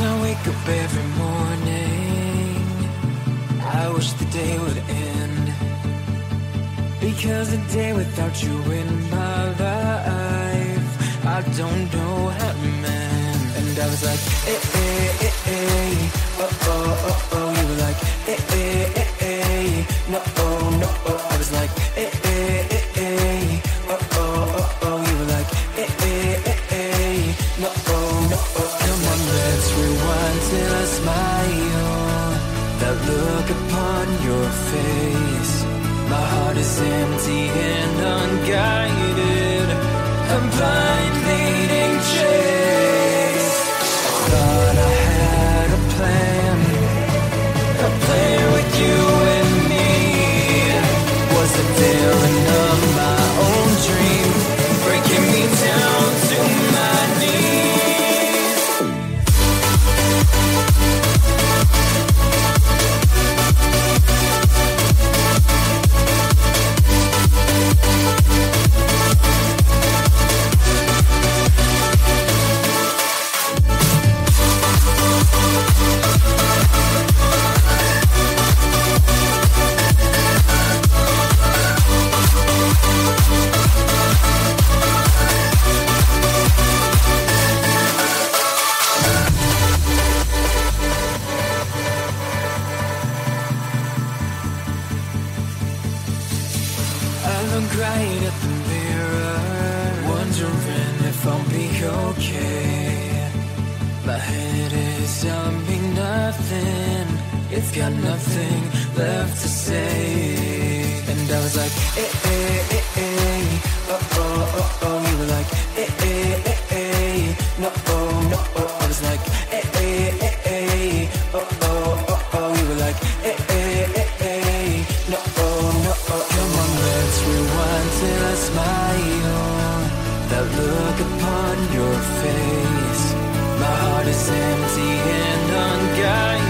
As I wake up every morning, I wish the day would end, because a day without you in my life, I don't know how to mend. And I was like, eh, eh, eh, eh, oh, oh, oh, oh. You were like, eh, eh, eh, eh, no, oh, no, oh. I was like, eh, eh, eh, eh, oh, oh, oh, oh. You were like, eh, eh, eh, eh, no, oh, no, oh. Come on, let's rewind till I smile. That look upon your face, my heart is empty and unguided. I'm blind leading chase. I thought I had a plan, a plan with you and me. Was it feeling of my own dream, breaking me down to my knees? Crying at the mirror, wondering if I'll be okay. My head is dumping nothing, it's got nothing left to say. And I was like, eh, eh, eh, eh, oh, oh, oh, oh. You were like, eh, eh, eh, eh, no, oh, no, oh. I was like, eh, eh, eh, eh, oh, oh, oh, oh. You were like, eh, eh, eh, eh, no, oh, no, oh. Till I smile, that look upon your face, my heart is empty and unguided.